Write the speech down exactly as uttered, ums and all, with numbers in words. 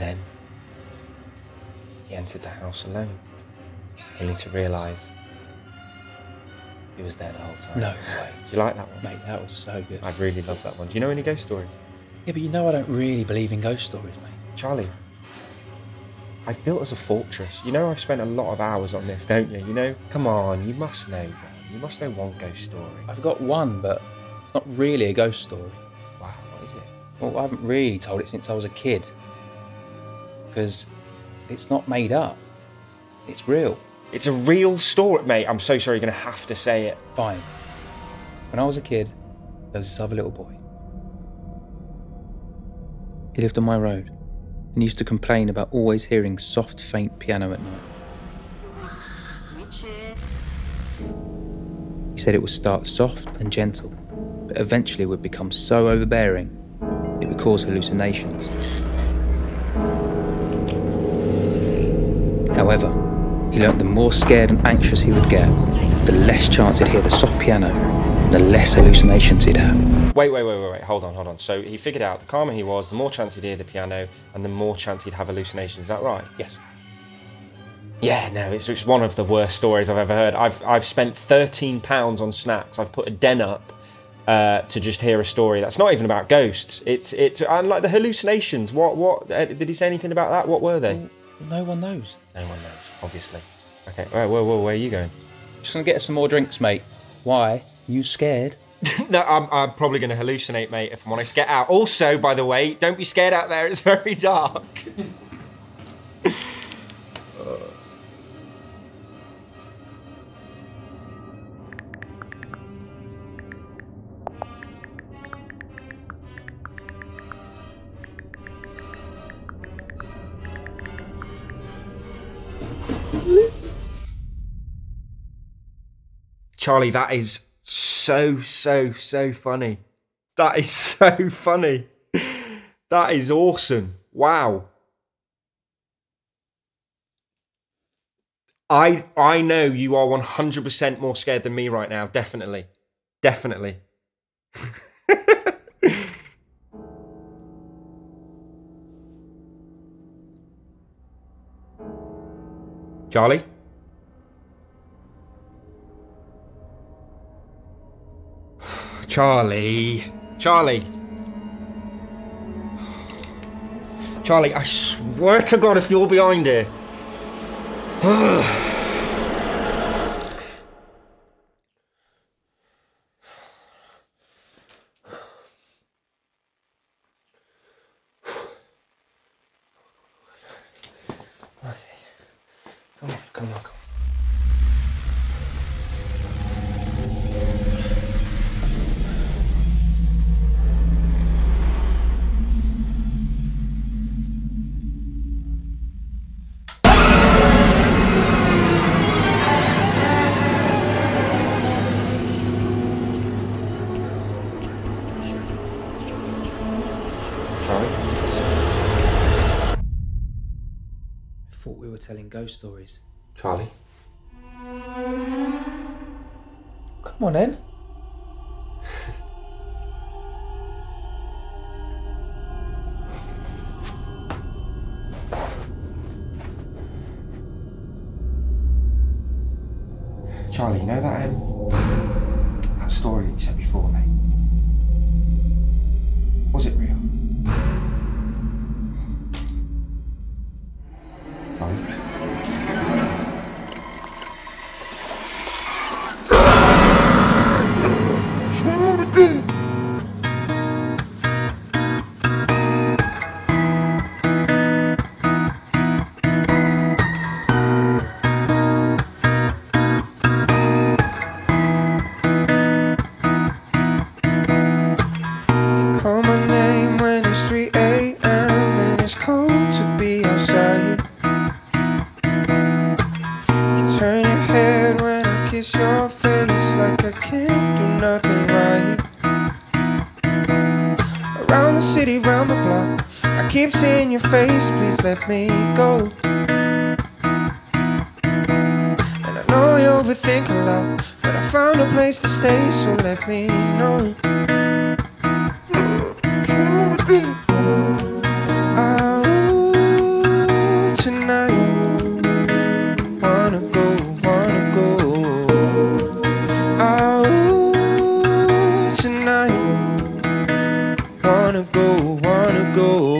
Then he entered the house alone, only to realise he was there the whole time. No way. Do you like that one? Mate, that was so good. I really love that one. Do you know any ghost stories? Yeah, but you know I don't really believe in ghost stories, mate. Charlie, I've built as a fortress. You know I've spent a lot of hours on this, don't you? You know? Come on, you must know, man. You must know one ghost story. I've got one, but it's not really a ghost story. Wow, what is it? Well, I haven't really told it since I was a kid, because it's not made up. It's real. It's a real story, mate. I'm so sorry, you're going to have to say it. Fine. When I was a kid, there was this other little boy. He lived on my road and used to complain about always hearing soft, faint piano at night. He said it would start soft and gentle, but eventually would become so overbearing it would cause hallucinations. However, he learnt the more scared and anxious he would get, the less chance he'd hear the soft piano, the less hallucinations he'd have. Wait, wait, wait, wait, wait, hold on, hold on. So he figured out the calmer he was, the more chance he'd hear the piano, and the more chance he'd have hallucinations. Is that right? Yes. Yeah, no, it's, it's one of the worst stories I've ever heard. I've, I've spent thirteen pounds on snacks. I've put a den up uh, to just hear a story that's not even about ghosts. It's, it's, and like the hallucinations, what, what, uh, did he say anything about that? What were they? Mm. No one knows. No one knows, obviously. Okay, whoa, whoa, whoa, where are you going? Just gonna get us some more drinks, mate. Why? You scared? No, I'm, I'm probably gonna hallucinate, mate, if I'm honest. Get out. Also, by the way, don't be scared out there, it's very dark. uh. Charlie, that is so, so, so funny. That is so funny. That is awesome. Wow. I I know you are one hundred percent more scared than me right now. Definitely. Definitely. Charlie? Charlie. Charlie. Charlie, I swear to God, if you're behind here. Telling ghost stories. Charlie? Come on in. Charlie, you know that um, that story you said before, mate? Was it real? Let me go. And I know you overthink a lot, but I found a place to stay, so let me know. wanna go, wanna go.